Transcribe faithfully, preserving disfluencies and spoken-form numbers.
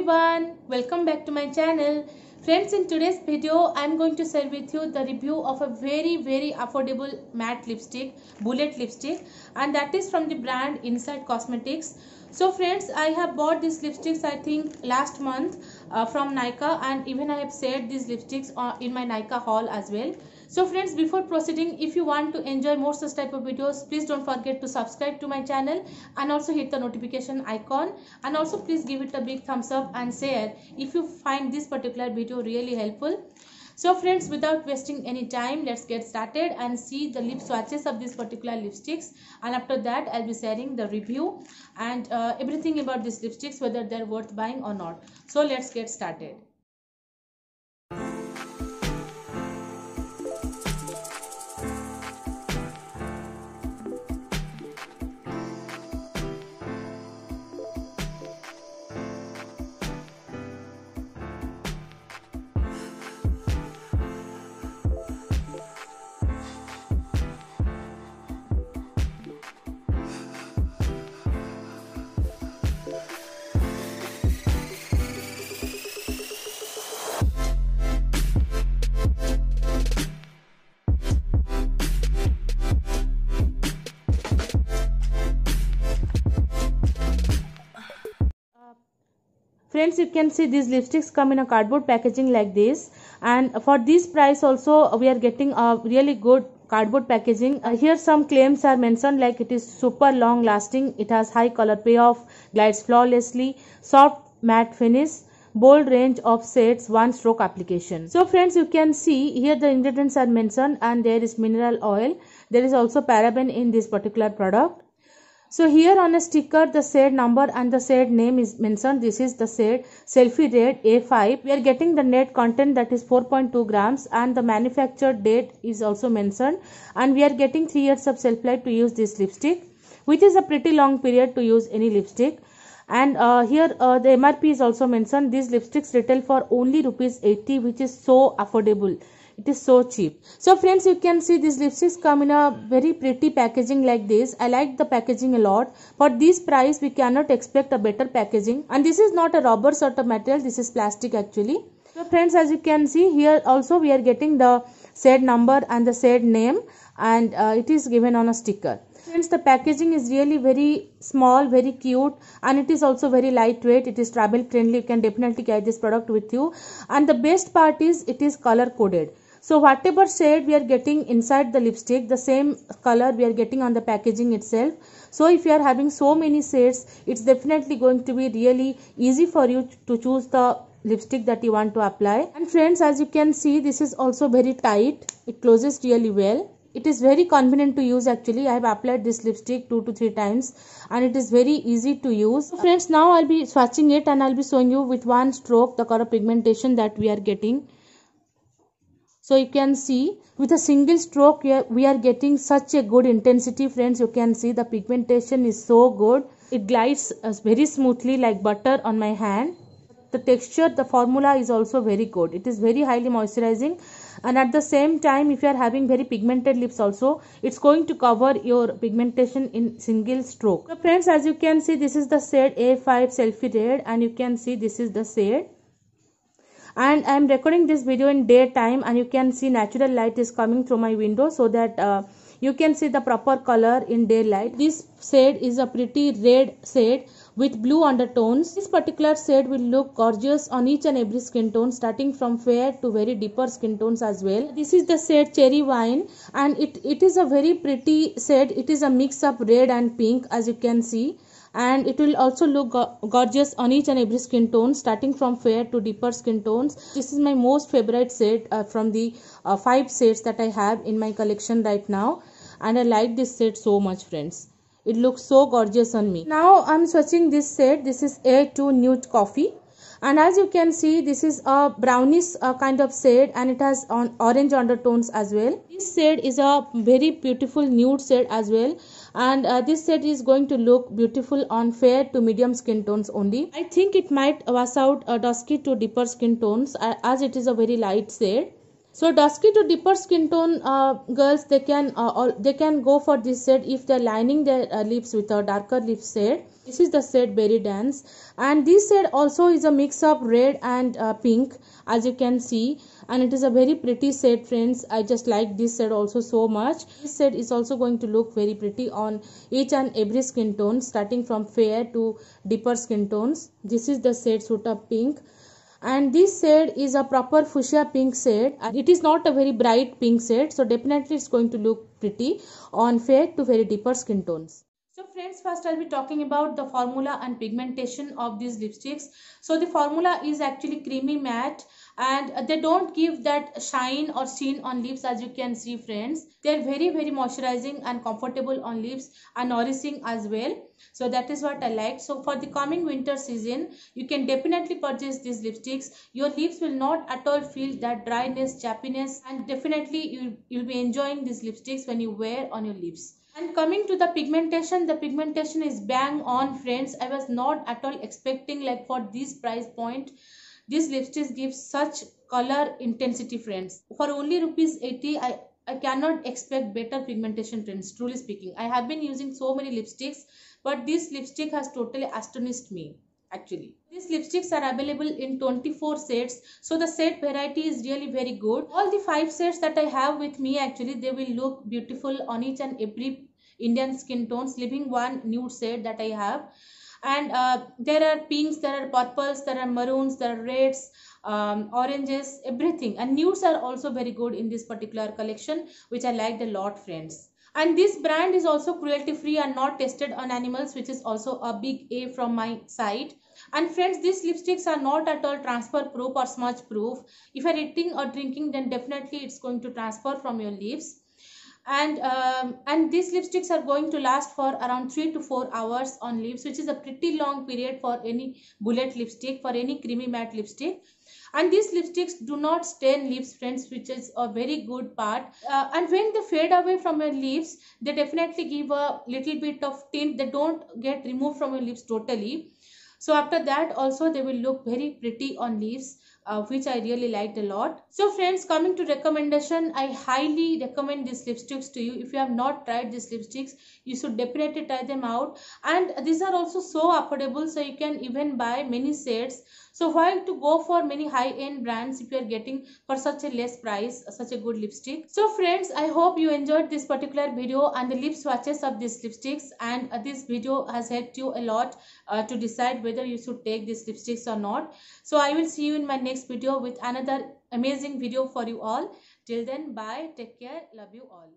everyone, welcome back to my channel. Friends, in today's video I am going to share with you the review of a very very affordable matte lipstick, bullet lipstick, and that is from the brand Insight Cosmetics. So friends, I have bought these lipsticks I think last month uh, from Nykaa, and even I have shared these lipsticks uh, in my Nykaa haul as well. So friends, before proceeding, if you want to enjoy more such type of videos, please don't forget to subscribe to my channel and also hit the notification icon, and also please give it a big thumbs up and share if you find this particular video really helpful. So friends, without wasting any time, let's get started and see the lip swatches of these particular lipsticks, and after that I'll be sharing the review and uh, everything about these lipsticks, whether they're worth buying or not. So let's get started. Friends, you can see these lipsticks come in a cardboard packaging like this, and for this price also we are getting a really good cardboard packaging. Uh, here some claims are mentioned, like it is super long lasting, it has high color payoff, glides flawlessly, soft matte finish, bold range of shades, one stroke application. So friends, you can see here the ingredients are mentioned, and there is mineral oil, there is also paraben in this particular product. So here on a sticker the shade number and the shade name is mentioned. This is the shade Selfie Red A five. We are getting the net content, that is four point two grams, and the manufacture date is also mentioned, and we are getting three years of shelf life to use this lipstick, which is a pretty long period to use any lipstick. And uh, here uh, the M R P is also mentioned. These lipsticks retail for only rupees eighty, which is so affordable. It is so cheap. So friends, you can see these lipsticks come in a very pretty packaging like this. I like the packaging a lot. For this price, we cannot expect a better packaging. And this is not a rubber sort of material. This is plastic actually. So friends, as you can see here also we are getting the shade number and the shade name, and uh, it is given on a sticker. Friends, the packaging is really very small, very cute, and it is also very lightweight. It is travel friendly. You can definitely carry this product with you. And the best part is it is color coded. So whatever shade we are getting inside the lipstick, the same color we are getting on the packaging itself. So if you are having so many shades, it's definitely going to be really easy for you to choose the lipstick that you want to apply. And friends, as you can see, this is also very tight. It closes really well. It is very convenient to use actually. I have applied this lipstick two to three times and it is very easy to use. So friends, now I'll be swatching it and I'll be showing you with one stroke the color pigmentation that we are getting. So you can see with a single stroke we are getting such a good intensity. Friends, you can see the pigmentation is so good. It glides very smoothly like butter on my hand. The texture, the formula is also very good. It is very highly moisturizing, and at the same time if you are having very pigmented lips also, it's going to cover your pigmentation in single stroke. So friends, as you can see, this is the shade A five Selfie Red, and you can see this is the shade, and I am recording this video in daytime, and you can see natural light is coming through my window, so that uh, you can see the proper color in daylight. This shade is a pretty red shade with blue undertones. This particular shade will look gorgeous on each and every skin tone, starting from fair to very deeper skin tones as well. This is the shade Cherry Wine, and it, it is a very pretty shade. It is a mix of red and pink, as you can see, and it will also look go gorgeous on each and every skin tone, starting from fair to deeper skin tones. This is my most favorite shade uh, from the uh, five shades that I have in my collection right now, and I like this shade so much, friends. It looks so gorgeous on me. Now I'm swatching this shade. This is A two Nude Coffee, and as you can see, this is a brownish uh, kind of shade, and it has on orange undertones as well. This shade is a very beautiful nude shade as well, and uh, this shade is going to look beautiful on fair to medium skin tones only. I think it might wash out uh, dusky to deeper skin tones uh, as it is a very light shade. So dusky to deeper skin tone uh, girls, they can uh, all, they can go for this shade if they are lining their uh, lips with a darker lip shade. This is the shade Berry Dance, and this shade also is a mix of red and uh, pink, as you can see, and it is a very pretty shade, friends. I just like this shade also so much. This shade is also going to look very pretty on each and every skin tone, starting from fair to deeper skin tones. This is the shade Suit Up Pink. And this shade is a proper fuchsia pink shade. It is not a very bright pink shade, so definitely it's going to look pretty on fair to very deeper skin tones. So friends, first I'll be talking about the formula and pigmentation of these lipsticks. So the formula is actually creamy matte, and they don't give that shine or sheen on lips, as you can see, friends. They are very very moisturizing and comfortable on lips and nourishing as well. So that is what I like. So for the coming winter season, you can definitely purchase these lipsticks. Your lips will not at all feel that dryness, chappiness, and definitely you you'll be enjoying these lipsticks when you wear on your lips. And coming to the pigmentation, the pigmentation is bang on, friends. I was not at all expecting, like, for this price point, these lipsticks give such color intensity, friends. For only rupees eighty, I I cannot expect better pigmentation, friends. Truly speaking, I have been using so many lipsticks, but this lipstick has totally astonished me. Actually, these lipsticks are available in twenty-four shades, so the shade variety is really very good. All the five shades that I have with me, actually, they will look beautiful on each and every Indian skin tones, leaving one nude shade that I have. And uh, there are pinks, there are purples, there are maroons, there are reds, um, oranges, everything. And nudes are also very good in this particular collection, which I liked a lot, friends. And this brand is also cruelty free and not tested on animals, which is also a big A from my side. And friends, these lipsticks are not at all transfer proof or smudge proof. If you're eating or drinking, then definitely it's going to transfer from your lips. And um, and these lipsticks are going to last for around three to four hours on lips, which is a pretty long period for any bullet lipstick, for any creamy matte lipstick. And these lipsticks do not stain lips, friends, which is a very good part. Uh, and when they fade away from your lips, they definitely give a little bit of tint. They don't get removed from your lips totally. So after that also, they will look very pretty on lips, uh, which I really liked a lot. So friends, coming to recommendation, I highly recommend these lipsticks to you. If you have not tried these lipsticks, you should definitely try them out. And these are also so affordable, so you can even buy many shades. So why to go for many high-end brands if you are getting for such a less price such a good lipstick? So friends, I hope you enjoyed this particular video and the lip swatches of these lipsticks, and this video has helped you a lot uh, to decide whether you should take these lipsticks or not. So I will see you in my next video with another amazing video for you all. Till then, bye, take care, love you all.